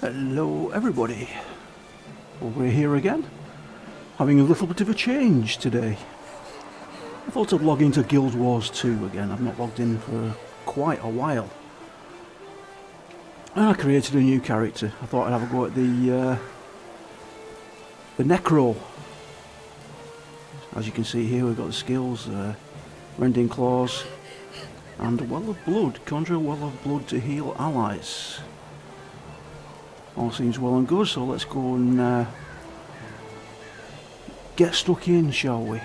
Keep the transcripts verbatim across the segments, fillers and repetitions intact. Hello everybody, we're here again, having a little bit of a change today. I thought I'd log into Guild Wars two again. I've not logged in for quite a while. And I created a new character. I thought I'd have a go at the, uh, the Necro. As you can see here, we've got the skills, uh, Rending Claws, and Well of Blood. Conjure Well of Blood to heal allies. All seems well and good, so let's go and uh, get stuck in, shall we?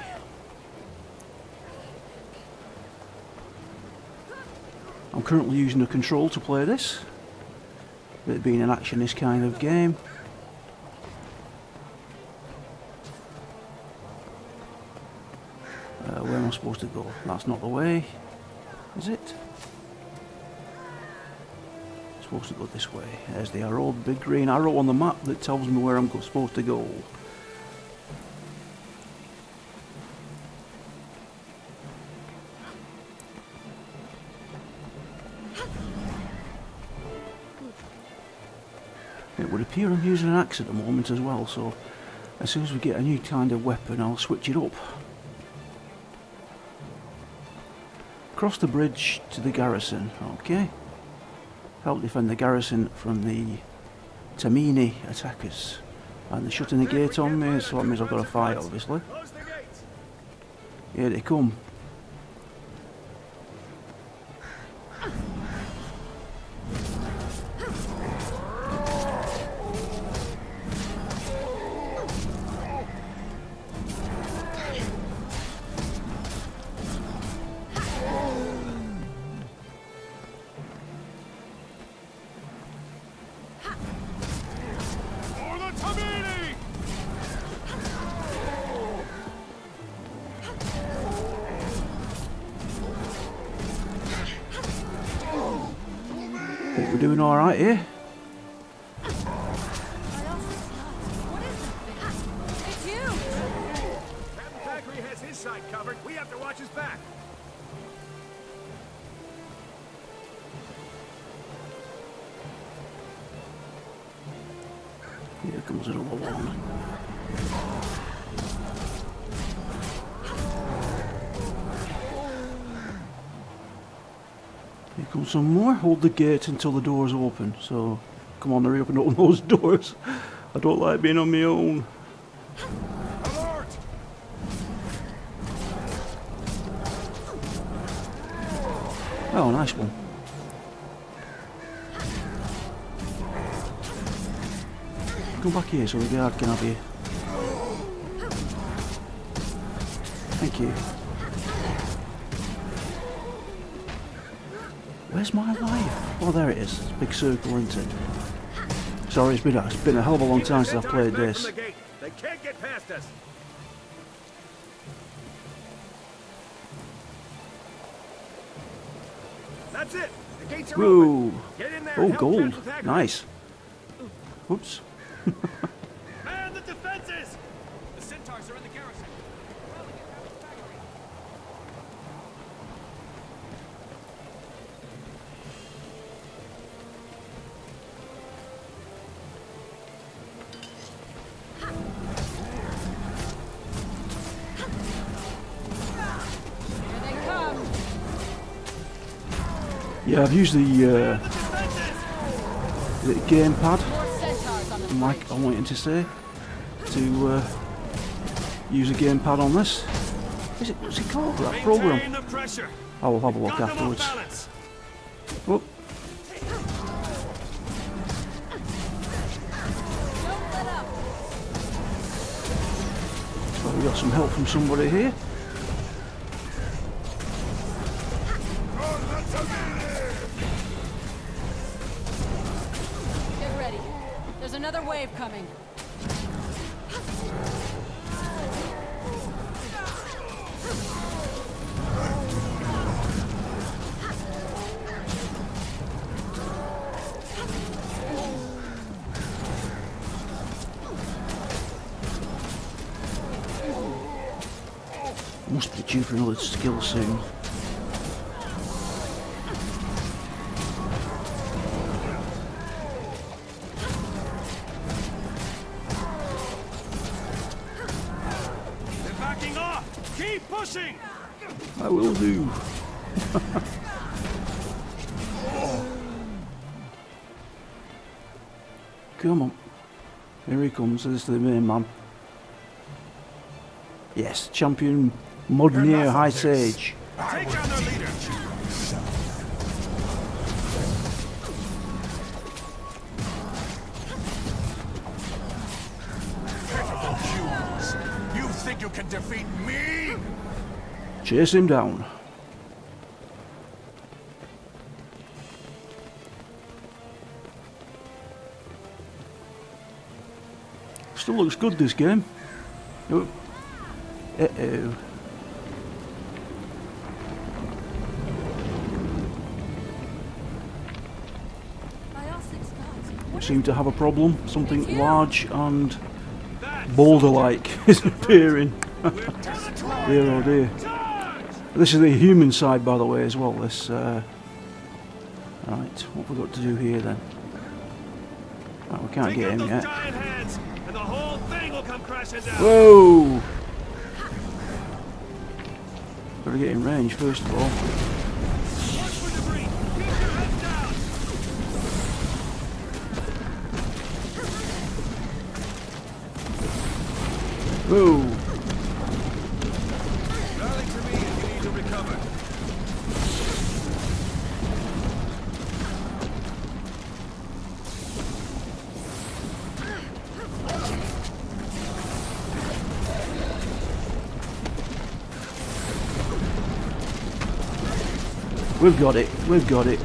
I'm currently using the control to play this, with it being an actionist kind of game. Uh, where am I supposed to go? That's not the way, is it? Supposed to go this way. There's the arrow, big green arrow on the map that tells me where I'm supposed to go. It would appear I'm using an axe at the moment as well, so as soon as we get a new kind of weapon I'll switch it up. Cross the bridge to the garrison, okay. Help defend the garrison from the Tamini attackers. And they're shutting the gate on me, so that means I've got to fight, obviously. Here they come. We're doing all right here. Captain Thackeray has his side covered. We have to watch his back. Here comes another one. Here comes some more. Hold the gate until the doors open. So, come on, hurry up and open those doors. I don't like being on my own. Alert! Oh, nice one. Come back here so the guard can have you. Thank you. Where's my life? Oh, there it is. It's a big circle, isn't it? Sorry, it's been, a, it's been a hell of a long time since I've played this. They can't get past us. That's it. The gates are Whoa. Open. Get in there. Oh, gold. Nice. Oops. Man the defenses. The Centaurs are in the garrison. Yeah, I've used the, uh, the game pad, like I'm waiting to say, to uh, use a game pad on this. Is it, what's it called, that program? I will have a look afterwards. Oh. So we got some help from somebody here. Coming. Must be due for another skill soon. Keep pushing. I will do. Oh. Come on. Here he comes. This is the main man. Yes, champion Mudnier High Sage. Take down their leader. You think you can defeat me? Chase him down. Still looks good, this game. Oh. Uh-oh. Seem to have a problem. Something large and boulder-like is appearing. Dear oh dear. This is the human side, by the way, as well. This. Uh... Right, what have we got to do here then? Oh, we can't get him yet. Whoa! Gotta get in range first of all. Whoa! Rally to me if you need to recover. We've got it, we've got it.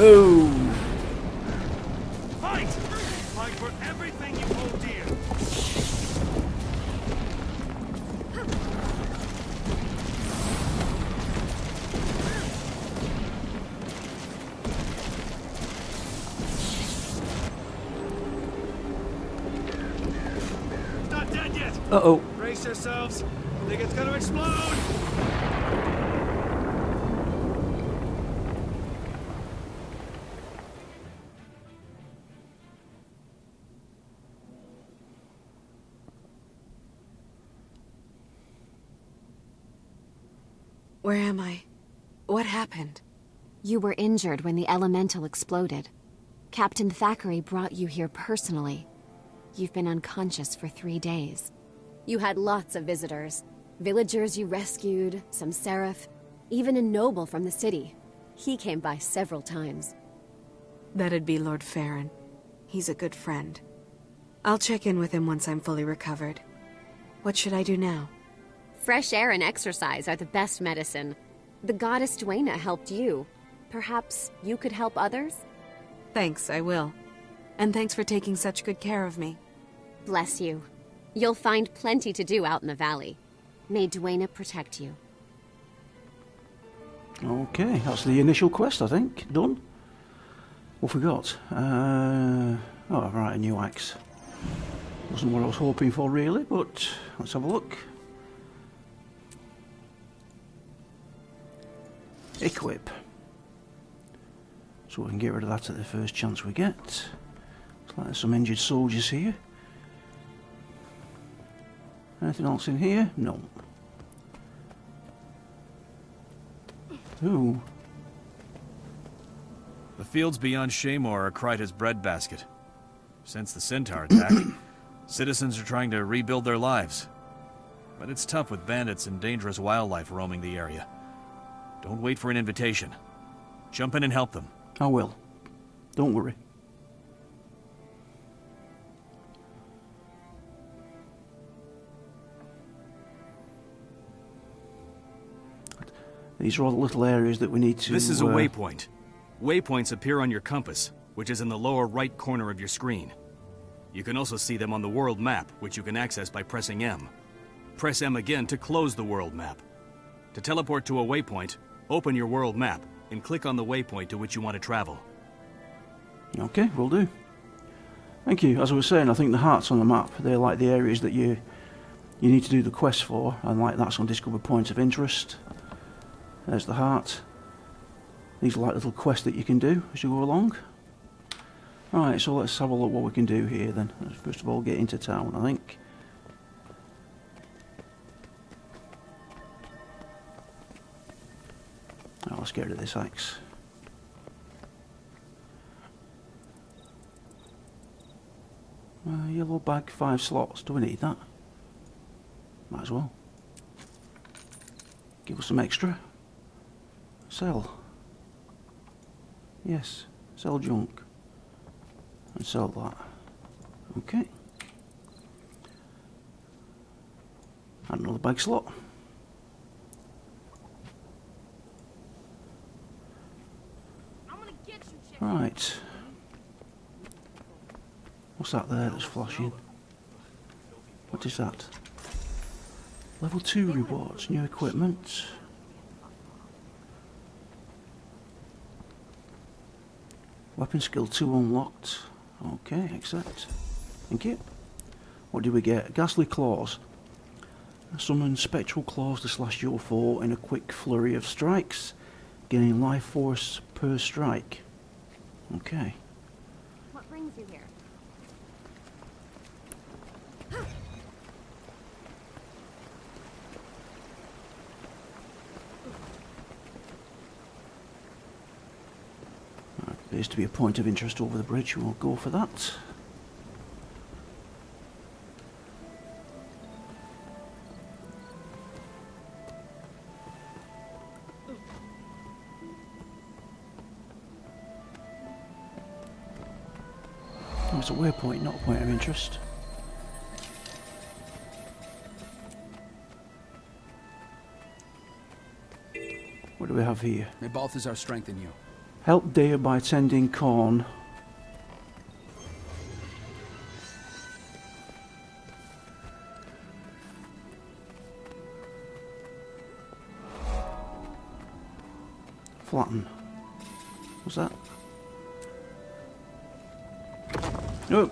Oh! Fight! Fight for everything you hold dear. It's not dead yet! Uh oh. Brace yourselves. I think it's gonna explode! Where am I? What happened? You were injured when the elemental exploded. Captain Thackeray brought you here personally. You've been unconscious for three days. You had lots of visitors. Villagers you rescued, some seraph, even a noble from the city. He came by several times. That'd be Lord Farron. He's a good friend. I'll check in with him once I'm fully recovered. What should I do now? Fresh air and exercise are the best medicine. The goddess Duena helped you. Perhaps you could help others? Thanks, I will. And thanks for taking such good care of me. Bless you. You'll find plenty to do out in the valley. May Duena protect you. Okay, that's the initial quest, I think. Done. What have we got? Uh, oh, right, a new axe. Wasn't what I was hoping for, really, but let's have a look. Equip. So we can get rid of that at the first chance we get. Looks like there's some injured soldiers here. Anything else in here? No. Ooh. The fields beyond Shaemoor are Krita's breadbasket. Since the Centaur attack, citizens are trying to rebuild their lives. But it's tough with bandits and dangerous wildlife roaming the area. Don't wait for an invitation. Jump in and help them. I will. Don't worry. These are all the little areas that we need to... This is a uh, waypoint. Waypoints appear on your compass, which is in the lower right corner of your screen. You can also see them on the world map, which you can access by pressing M. Press M again to close the world map. To teleport to a waypoint, open your world map and click on the waypoint to which you want to travel. Okay, will do. Thank you. As I was saying, I think the hearts on the map, they're like the areas that you you need to do the quest for, and like that's on Discover Points of Interest. There's the heart. These are like little quests that you can do as you go along. Alright, so let's have a look what we can do here then. Let's first of all get into town, I think. let's get rid of this axe. Uh, yellow bag, five slots. Do we need that? Might as well. Give us some extra. Sell. Yes, sell junk. And sell that. Okay. And another bag slot. Right. What's that there that's flashing? What is that? Level two rewards, new equipment. Weapon skill two unlocked. Okay, accept. Thank you. What do we get? Ghastly Claws. Summon Spectral Claws to slash your foe in a quick flurry of strikes, gaining life force per strike. Okay. What brings you here? Appears to be a point of interest over the bridge. We'll go for that. Oh, it's a waypoint, not a point of interest. What do we have here? May Balthazar strengthen you. Help deer by tending corn. Flatten. What's that? No.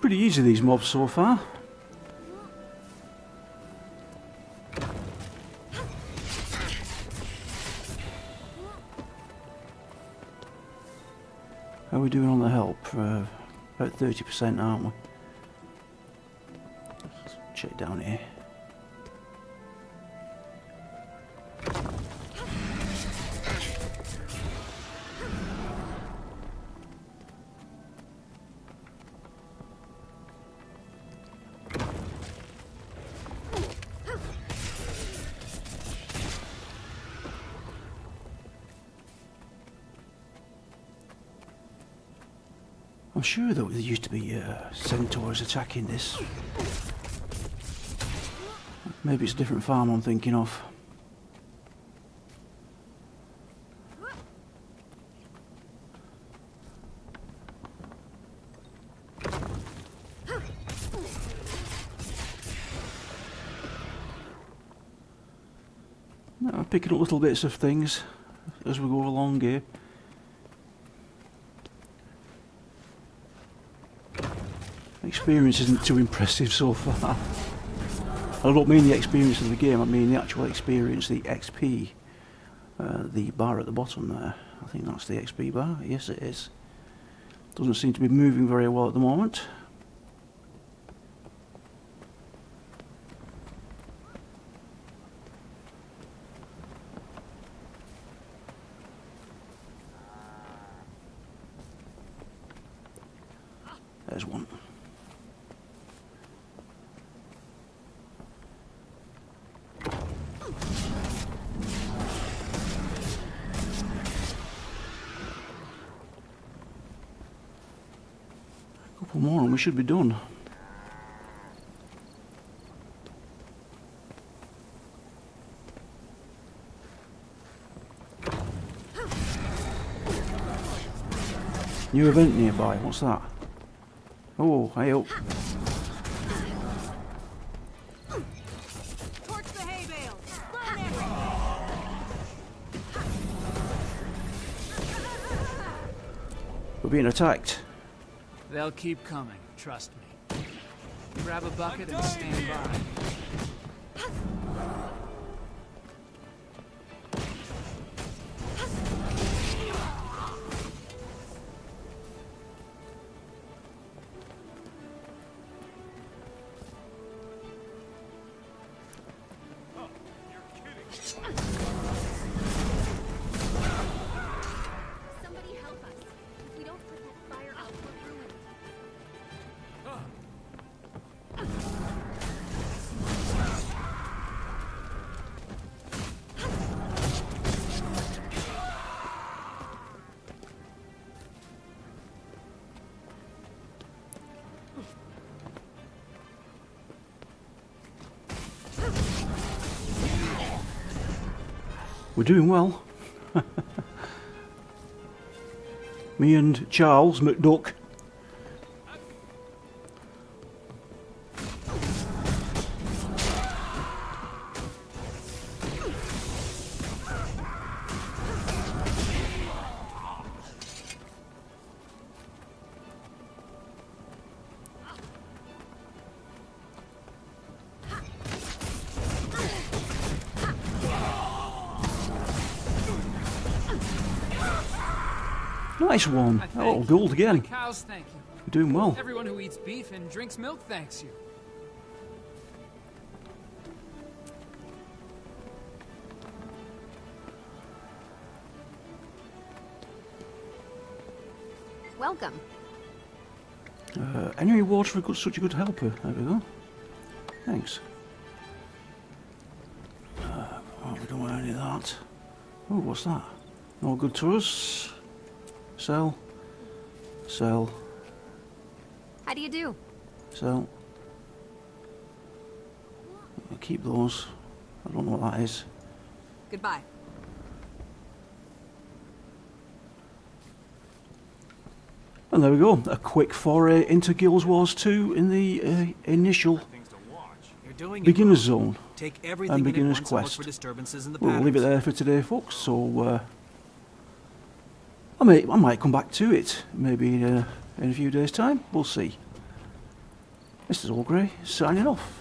Pretty easy, these mobs so far. How are we doing on the help? Uh, about thirty percent, aren't we? Let's check down here. I'm sure though there used to be uh, centaurs attacking this. Maybe it's a different farm I'm thinking of. No, I'm picking up little bits of things as we go along here. Experience isn't too impressive so far. I don't mean the experience of the game, I mean the actual experience, the X P, uh, the bar at the bottom there. I think that's the X P bar, yes it is. Doesn't seem to be moving very well at the moment. There's one. More and we should be done. New event nearby. What's that? Oh, hey up. We're being attacked. They'll keep coming, trust me. Grab a bucket and stand by. We're doing well. Me and Charles McDuck. Nice one. Oh, gold again. Cows thank you. You're doing well. Everyone who eats beef and drinks milk thanks you. Welcome. Uh, any rewards for such a good helper? There we go. Thanks. Uh, oh, we don't want any of that. Oh, what's that? Not good to us. Sell. Sell. How do you do? Sell. I'll keep those. I don't know what that is. Goodbye. And there we go. A quick foray into Guild Wars two in the uh, initial beginner's zone and beginner's quest. We'll leave it there for today, folks. So. Uh, I may, I might come back to it, maybe uh, in a few days' time, we'll see. This is Olgrey, signing off.